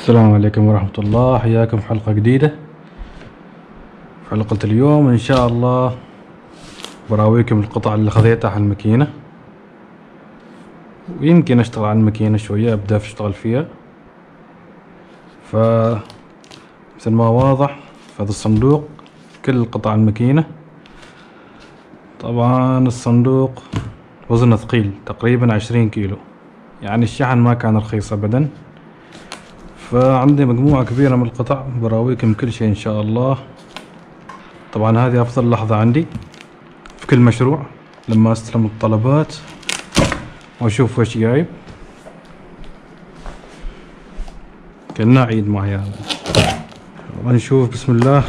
السلام عليكم ورحمة الله، حياكم في حلقة جديدة. في حلقة اليوم ان شاء الله براويكم القطع اللي خذيتها على الماكينة، ويمكن اشتغل على الماكينة شوية، ابدأ اشتغل فيها. ف مثل ما واضح في هذا الصندوق كل قطع الماكينة. طبعا الصندوق وزنه ثقيل، تقريبا 20 كيلو، يعني الشحن ما كان رخيص ابدا. فعندي مجموعة كبيرة من القطع، براويكم كل شيء ان شاء الله. طبعا هذه افضل لحظة عندي في كل مشروع، لما استلم الطلبات واشوف وش جايب، كأنه عيد معي هذا. نشوف بسم الله.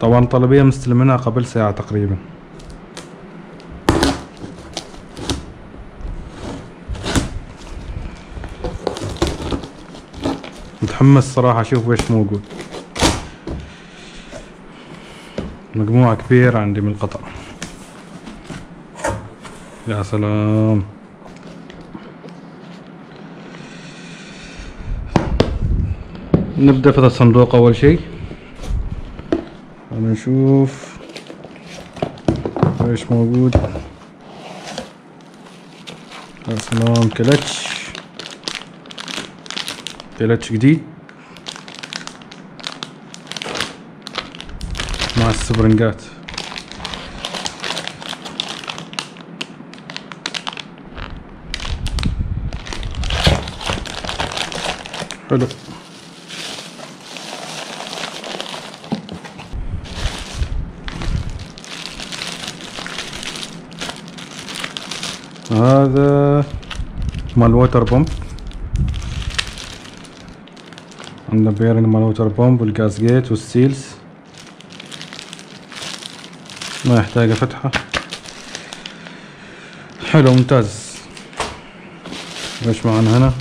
طبعا طلبية مستلمينها قبل ساعة تقريبا. متحمس صراحة اشوف ويش موجود. مجموعة كبيرة عندي من القطع. يا سلام، نبدأ في الصندوق اول شيء. نشوف ويش موجود. يا سلام، كلتش جديد مع السبرنجات. حلو. هذا مال ووتر بومب، عندنا بيرنج مال ووتر بومب والجاز جيت والسيلز، ما يحتاج فتحة. حلو ممتاز. ايش معنا هنا؟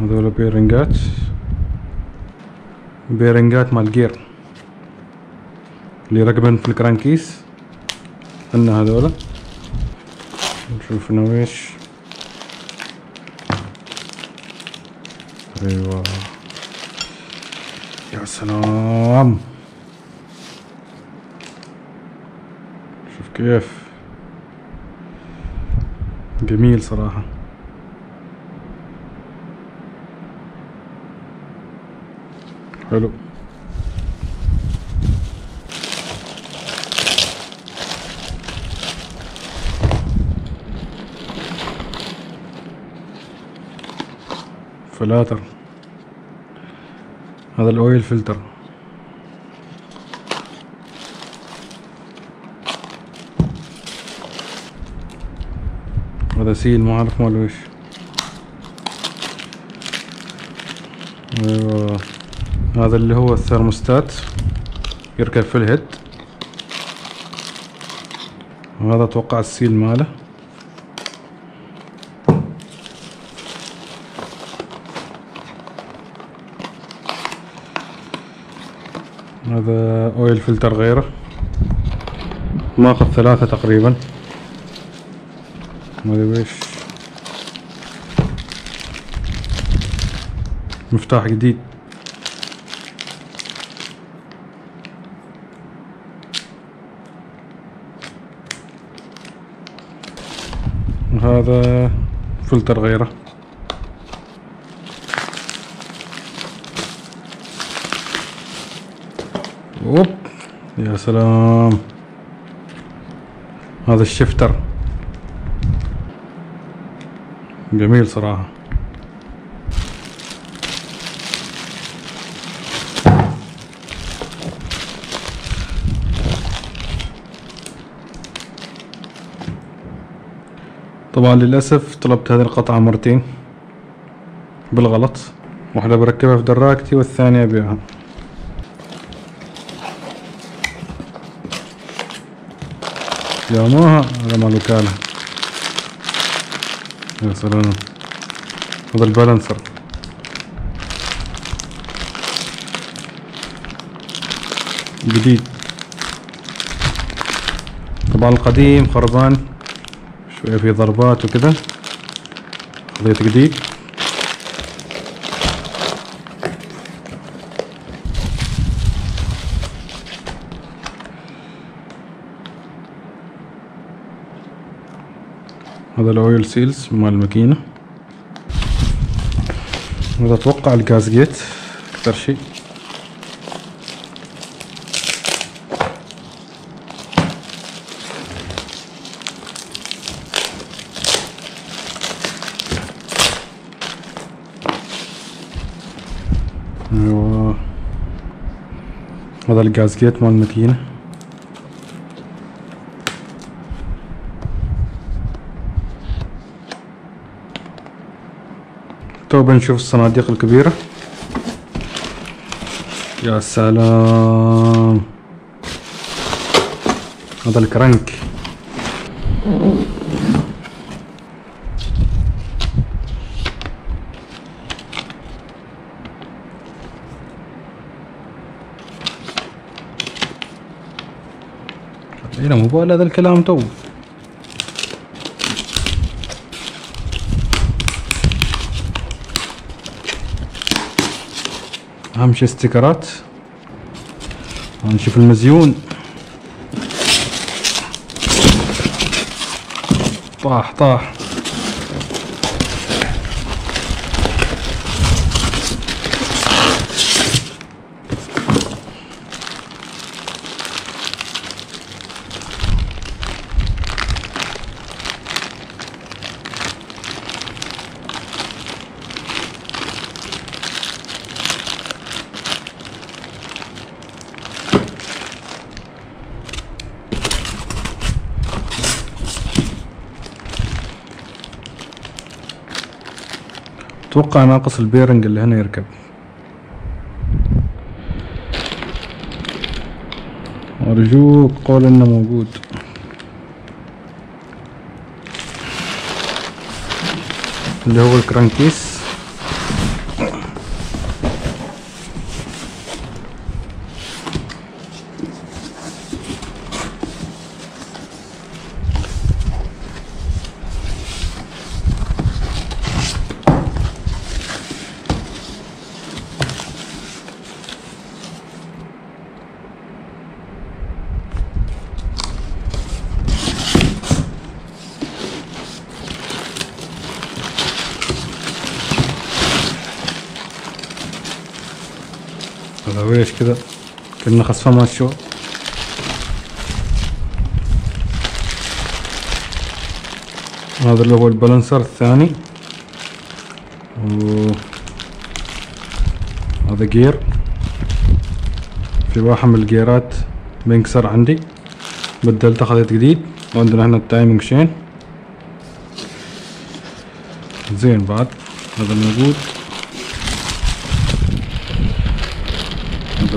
هذول بيرنجات مال جير اللي راكبين في الكرانكيس. عندنا هذولا، نشوف هنا ويش. ايوه يا سلام، شوف كيف جميل صراحة. حلو. فلاتر، هذا الاويل فلتر. هذا سيل، ما اعرف ماله ايش. ايوه، هذا اللي هو الثرموستات يركب في الهيد. وهذا اتوقع السيل ماله. هذا اويل فلتر غيره، ماخذ 3 تقريبا. هذا ويش، مفتاح جديد. هذا فلتر غيره. اوب يا سلام، هذا الشفتر جميل صراحة. طبعا للأسف طلبت هذه القطعة مرتين بالغلط، واحدة بركبها في دراكتي والثانية ابيعها. يا هذا مال وكالة. يا سلام، هذا البالانسر. جديد طبعا القديم خربان شوية، في ضربات وكذا، قضية تجديد. هذا الاويل سيلز مال الماكينة. هذا اتوقع الجاز جيت اكثر شيء. ايوه هذا الجاز جيت مال الماكينة. تو بنشوف الصناديق الكبيرة. يا سلام، هذا الكرنك. هنا موبايل هذا الكلام تو. اهم شي استيكرات. نشوف المزيون. طاح طاح. اتوقع ناقص البيرنج اللي هنا يركب. ارجوك قول انه موجود. اللي هو الكرانكيس. ويش كذا كنا خصفه ما شو. هذا اللي هو البالانسر الثاني، وهذا جير. في واحد من الجيرات بنكسر عندي، بدلته خذيت جديد. وعندنا هنا التايمنج شين زين بعد. هذا موجود.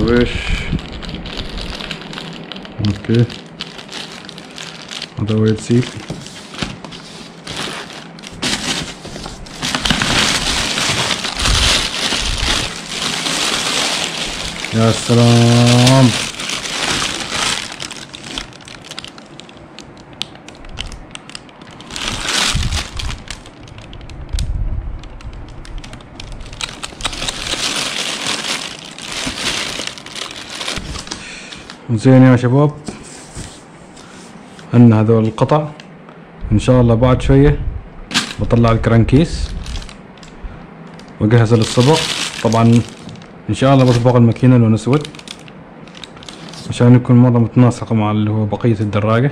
ويش اوكي. هذا ويل سيل. يا سلام، زين يا شباب. عندنا هذول القطع. ان شاء الله بعد شوية بطلع الكرانكيس واجهزه للصبغ. طبعا ان شاء الله بصبغ الماكينة لون اسود عشان يكون مرة متناسقة مع اللي هو بقية الدراجة،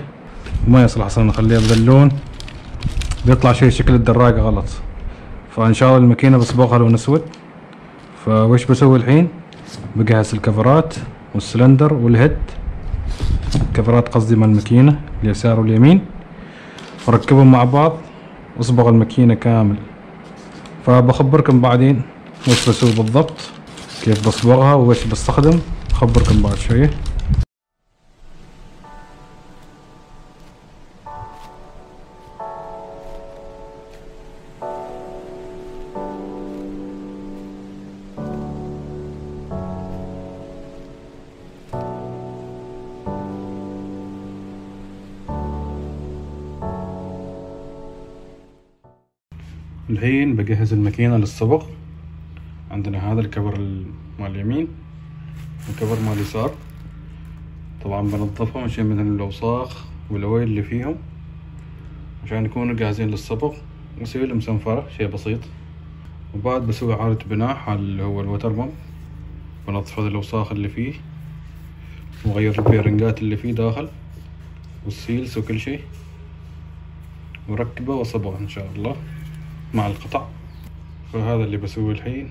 وما يصلح اصلا نخليها بهذا اللون، بيطلع شيء شكل الدراجة غلط. فان شاء الله الماكينة بصبغها لون اسود. فويش بسوي الحين؟ بجهز الكفرات والسلندر والهيد، كفرات قصدي مال الماكينة اليسار واليمين، وركبهم مع بعض واصبغ الماكينة كامل. فبخبركم بعدين وش بسوي بالضبط، كيف بصبغها وش بستخدم، بخبركم بعد شوية. الحين بجهز الماكينة للصبغ. عندنا هذا الكبر مال اليمين والكبر مال اليسار، طبعا بنظفهم عشان من الاوساخ والأويل اللي فيهم عشان يكونوا جاهزين للصبغ، واسوي لهم صنفرة شيء بسيط. وبعد بسوي عارة بناء اللي هو الوتر بامب، بنظف هذا الاوساخ اللي فيه وغير البيرنجات اللي فيه داخل والسيلز وكل شيء، وركبه وصبغه ان شاء الله مع القطع. فهذا اللي بسويه الحين.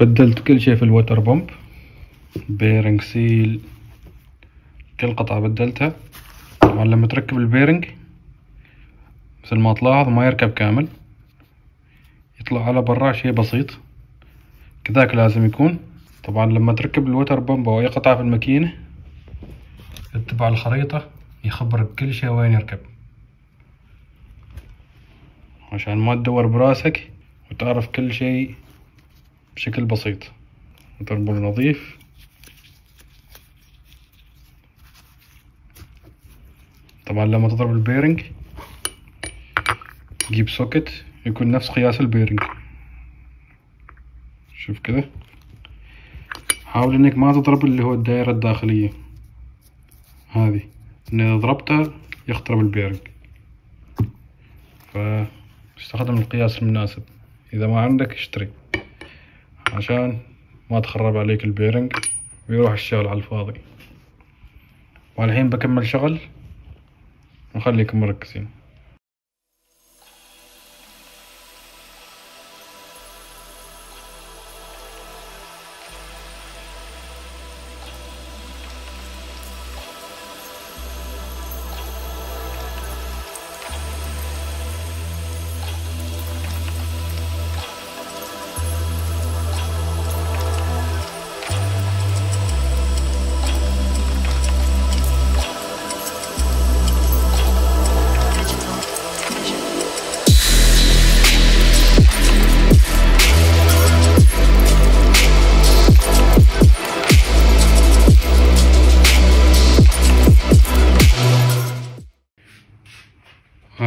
بدلت كل شيء في الوتر بومب، بيرنج، سيل، كل قطعة بدلتها. طبعا لما تركب البيرنج مثل ما تلاحظ ما يركب كامل، يطلع على برا شيء بسيط كذاك لازم يكون. طبعا لما تركب الوتر بومب او اي قطعة في الماكينة اتبع الخريطة، يخبرك كل شيء وين يركب عشان ما تدور براسك وتعرف كل شيء بشكل بسيط. وتربو نظيف، طبعا لما تضرب البيرنج جيب سوكت يكون نفس قياس البيرنج، شوف كده. حاول انك ما تضرب اللي هو الدائرة الداخلية هذه، ان اذا ضربتها يخترب البيرنج، فاستخدم القياس المناسب. اذا ما عندك اشتري عشان ما تخرب عليك البيرنج ويروح الشغل على الفاضي. والحين بكمل شغل وخليكم مركزين.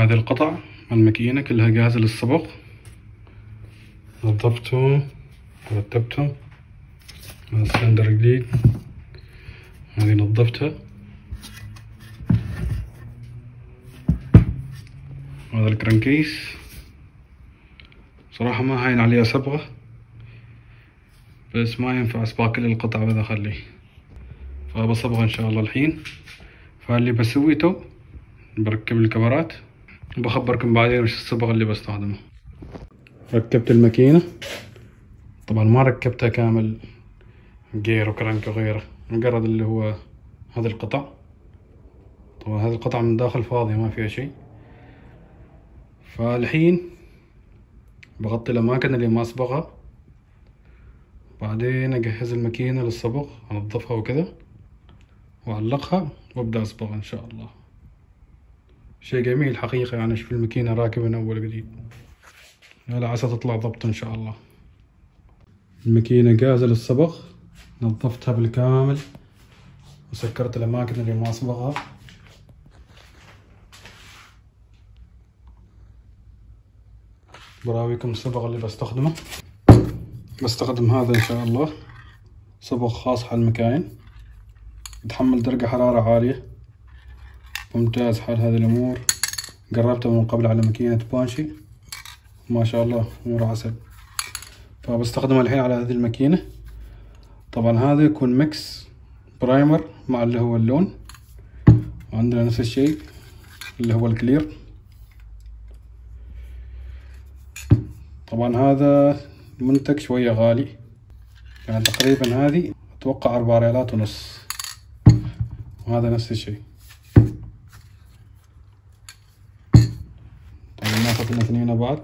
هذه القطع على الماكينة كلها جاهزة للصبغ، نظفته ورتبته. هذا سلندر جديد، هذه نظفتها، هذا الكرنكيس صراحة ما هين عليها صبغة، بس ما ينفع أصبغ كل القطع بذا أخليه، فبصبغه إن شاء الله الحين. فاللي بسويه تو بركب الكاميرات وبخبركم بعدين وش الصبغة اللي بستخدمها. ركبت الماكينة، طبعا ما ركبتها كامل جير وكرنك وغيره، مجرد اللي هو هذه القطع. طبعا هذه القطع من داخل فاضية ما فيها شيء. فالحين بغطي الأماكن اللي ما أصبغها، بعدين أجهز الماكينة للصبغ، أنظفها وكذا وأعلقها وأبدأ أصبغ إن شاء الله. شيء جميل حقيقة، يعني أشوف الماكينة راكبة من أول جديد، على عسى تطلع ضبط إن شاء الله. الماكينة جاهزة للصبغ، نظفتها بالكامل وسكرت الأماكن اللي ما أصبغها. براويكم الصبغ اللي بستخدمه. بستخدم هذا إن شاء الله صبغ خاص على المكاين، يتحمل درجة حرارة عالية، ممتاز حال هذه الأمور. جربته من قبل على ماكينة بانشي، ما شاء الله أمور عسل، فبستخدمه الحين على هذه الماكينة. طبعا هذا يكون ميكس برايمر مع اللي هو اللون، وعندنا نفس الشيء اللي هو الكلير. طبعا هذا منتج شوية غالي، يعني تقريبا هذه أتوقع 4.5 ريالات، وهذا نفس الشيء. طبعا ناخد الاثنين بعض،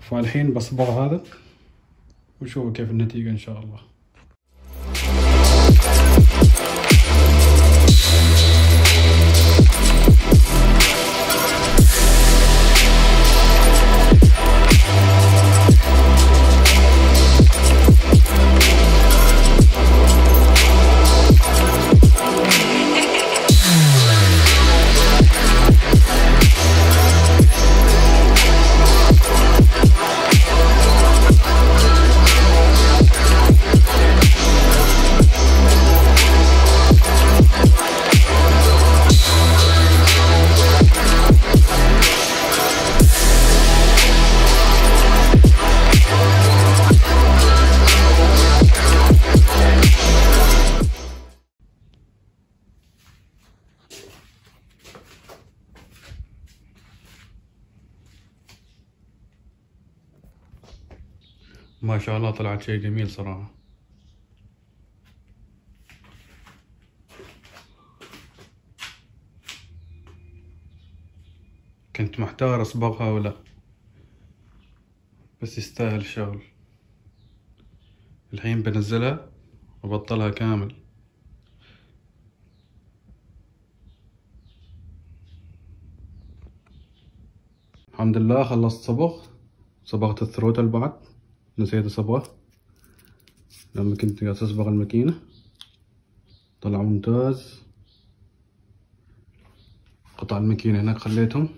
فالحين بصبغ هذا وشوفوا كيف النتيجة إن شاء الله. ما شاء الله طلعت شيء جميل صراحة. كنت محتار أصبغها ولا، بس يستاهل الشغل. الحين بنزلها وبطلها كامل. الحمد لله خلصت صبغ، صبغت الثروتل بعد، نسيت أصبغه لما كنت قاعد أصبغ الماكينة. طلع ممتاز. قطع الماكينة هناك خليتهم.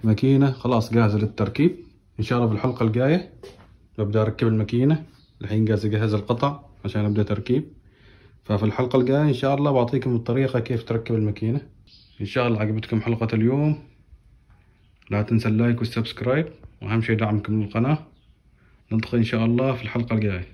الماكينة خلاص جاهزة للتركيب، إن شاء الله في الحلقة الجاية ببدأ أركب الماكينة. الحين جاهز أجهز القطع عشان أبدأ تركيب، ففي الحلقة الجاية إن شاء الله بعطيكم الطريقة كيف تركب الماكينة. إن شاء الله عجبتكم حلقة اليوم، لا تنسى اللايك والسبسكرايب، وأهم شي دعمكم للقناة. نلتقي إن شاء الله في الحلقة الجاية.